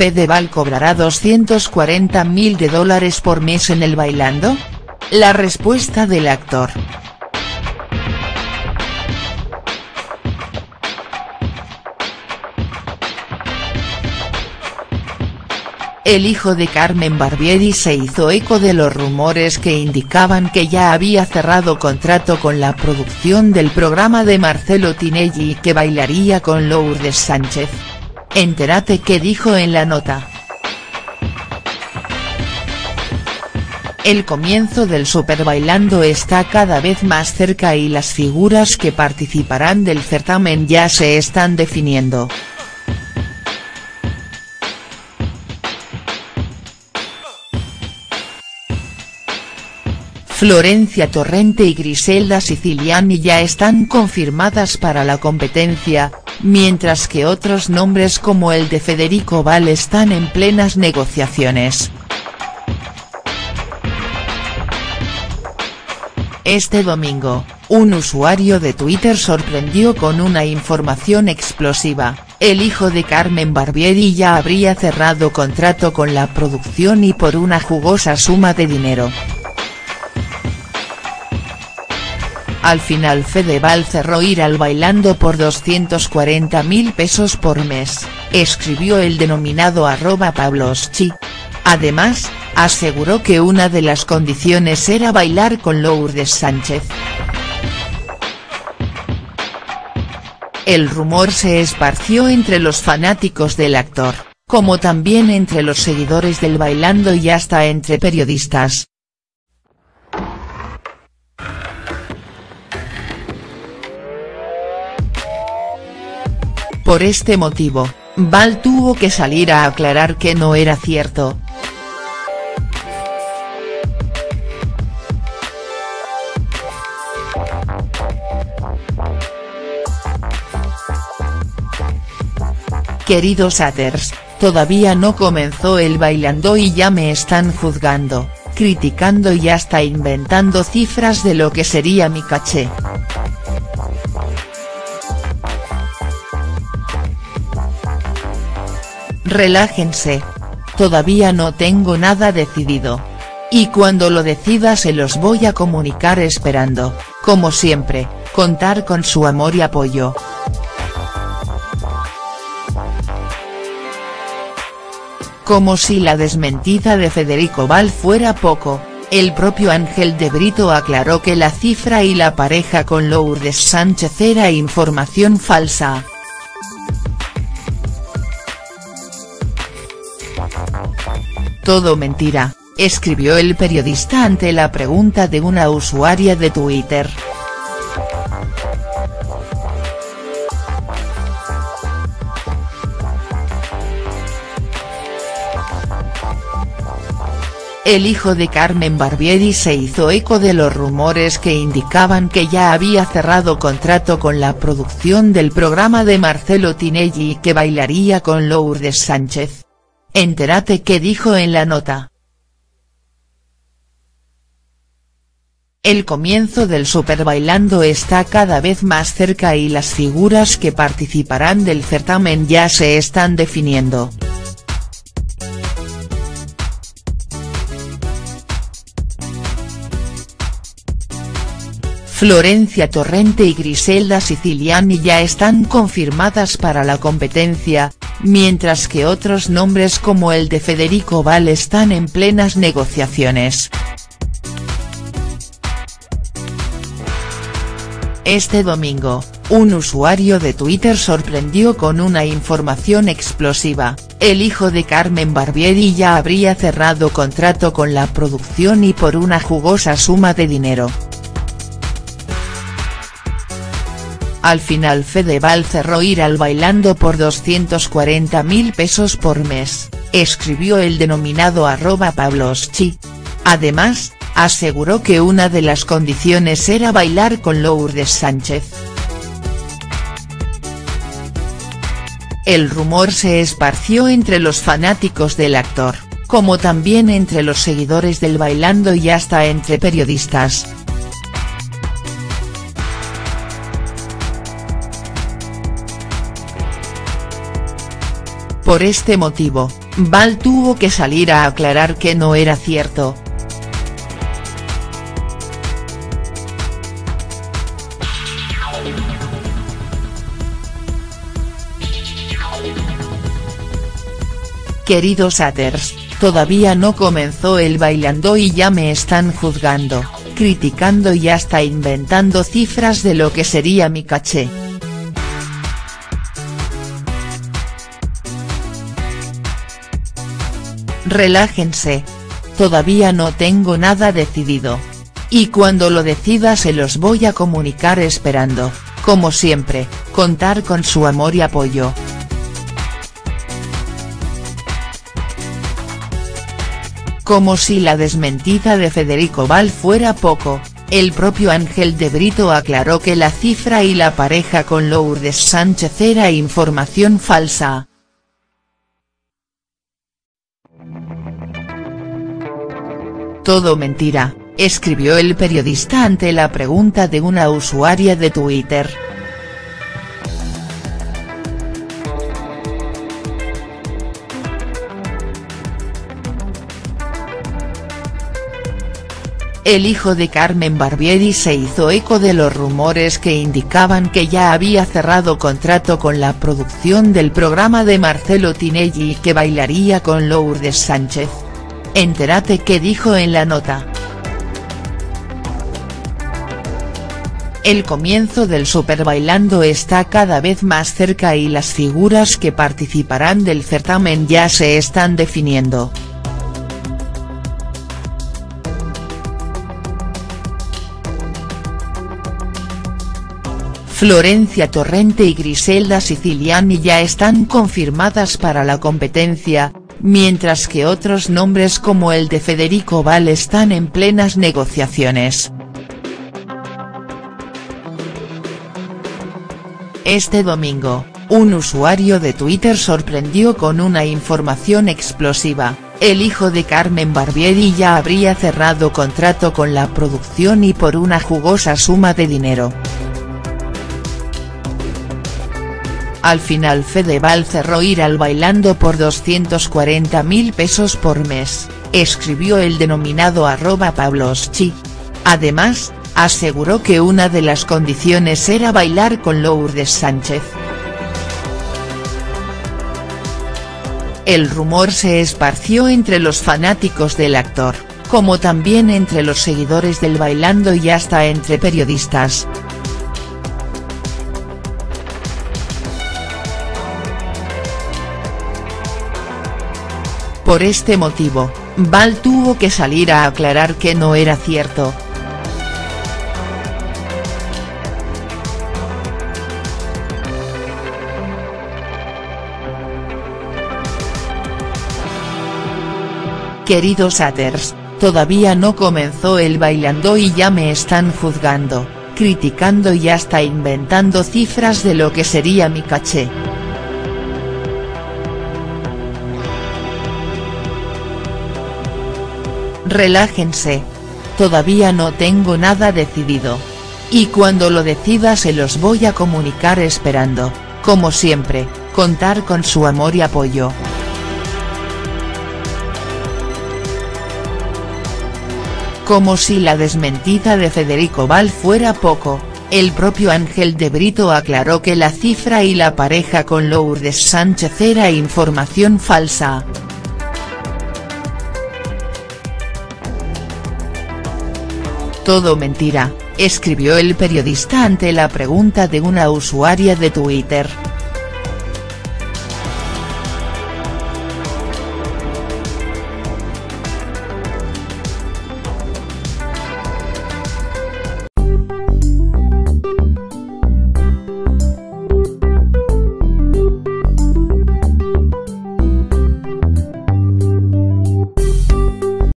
Fedeval cobrará $240.000 por mes en el Bailando? La respuesta del actor. El hijo de Carmen Barbieri se hizo eco de los rumores que indicaban que ya había cerrado contrato con la producción del programa de Marcelo Tinelli y que bailaría con Lourdes Sánchez. Entérate qué dijo en la nota. El comienzo del Super Bailando está cada vez más cerca y las figuras que participarán del certamen ya se están definiendo. Florencia Torrente y Griselda Siciliani ya están confirmadas para la competencia, mientras que otros nombres como el de Federico Val están en plenas negociaciones. Este domingo, un usuario de Twitter sorprendió con una información explosiva: el hijo de Carmen Barbieri ya habría cerrado contrato con la producción y por una jugosa suma de dinero. Al final Fedeval cerró ir al Bailando por $240.000 por mes, escribió el denominado @pabloschi. Además, aseguró que una de las condiciones era bailar con Lourdes Sánchez. El rumor se esparció entre los fanáticos del actor, como también entre los seguidores del Bailando y hasta entre periodistas. Por este motivo, Val tuvo que salir a aclarar que no era cierto. Queridos haters, todavía no comenzó el Bailando y ya me están juzgando, criticando y hasta inventando cifras de lo que sería mi caché. Relájense. Todavía no tengo nada decidido. Y cuando lo decida se los voy a comunicar, esperando, como siempre, contar con su amor y apoyo. Como si la desmentida de Federico Val fuera poco, el propio Ángel de Brito aclaró que la cifra y la pareja con Lourdes Sánchez era información falsa. Todo mentira, escribió el periodista ante la pregunta de una usuaria de Twitter. El hijo de Carmen Barbieri se hizo eco de los rumores que indicaban que ya había cerrado contrato con la producción del programa de Marcelo Tinelli y que bailaría con Lourdes Sánchez. Entérate qué dijo en la nota. El comienzo del Super Bailando está cada vez más cerca y las figuras que participarán del certamen ya se están definiendo. Florencia Torrente y Griselda Siciliani ya están confirmadas para la competencia, mientras que otros nombres como el de Federico Val están en plenas negociaciones. Este domingo, un usuario de Twitter sorprendió con una información explosiva: el hijo de Carmen Barbieri ya habría cerrado contrato con la producción y por una jugosa suma de dinero. Al final Fedeval cerró ir al Bailando por $240.000 por mes, escribió el denominado @pabloschi. Además, aseguró que una de las condiciones era bailar con Lourdes Sánchez. El rumor se esparció entre los fanáticos del actor, como también entre los seguidores del Bailando y hasta entre periodistas. Por este motivo, Val tuvo que salir a aclarar que no era cierto. Queridos haters, todavía no comenzó el Bailando y ya me están juzgando, criticando y hasta inventando cifras de lo que sería mi caché. Relájense. Todavía no tengo nada decidido. Y cuando lo decida se los voy a comunicar, esperando, como siempre, contar con su amor y apoyo. Como si la desmentida de Federico Val fuera poco, el propio Ángel de Brito aclaró que la cifra y la pareja con Lourdes Sánchez era información falsa. Todo mentira, escribió el periodista ante la pregunta de una usuaria de Twitter. El hijo de Carmen Barbieri se hizo eco de los rumores que indicaban que ya había cerrado contrato con la producción del programa de Marcelo Tinelli y que bailaría con Lourdes Sánchez. Entérate qué dijo en la nota. El comienzo del Super Bailando está cada vez más cerca y las figuras que participarán del certamen ya se están definiendo. Florencia Torrente y Griselda Siciliani ya están confirmadas para la competencia, mientras que otros nombres como el de Federico Val están en plenas negociaciones. Este domingo, un usuario de Twitter sorprendió con una información explosiva: el hijo de Carmen Barbieri ya habría cerrado contrato con la producción y por una jugosa suma de dinero. Al final Fede Val cerró ir al Bailando por 240.000 pesos por mes, escribió el denominado @pabloschi. Además, aseguró que una de las condiciones era bailar con Lourdes Sánchez. El rumor se esparció entre los fanáticos del actor, como también entre los seguidores del Bailando y hasta entre periodistas. Por este motivo, Val tuvo que salir a aclarar que no era cierto. Queridos haters, todavía no comenzó el Bailando y ya me están juzgando, criticando y hasta inventando cifras de lo que sería mi caché. Relájense. Todavía no tengo nada decidido. Y cuando lo decida se los voy a comunicar, esperando, como siempre, contar con su amor y apoyo. Como si la desmentida de Federico Val fuera poco, el propio Ángel de Brito aclaró que la cifra y la pareja con Lourdes Sánchez era información falsa. Todo mentira, escribió el periodista ante la pregunta de una usuaria de Twitter.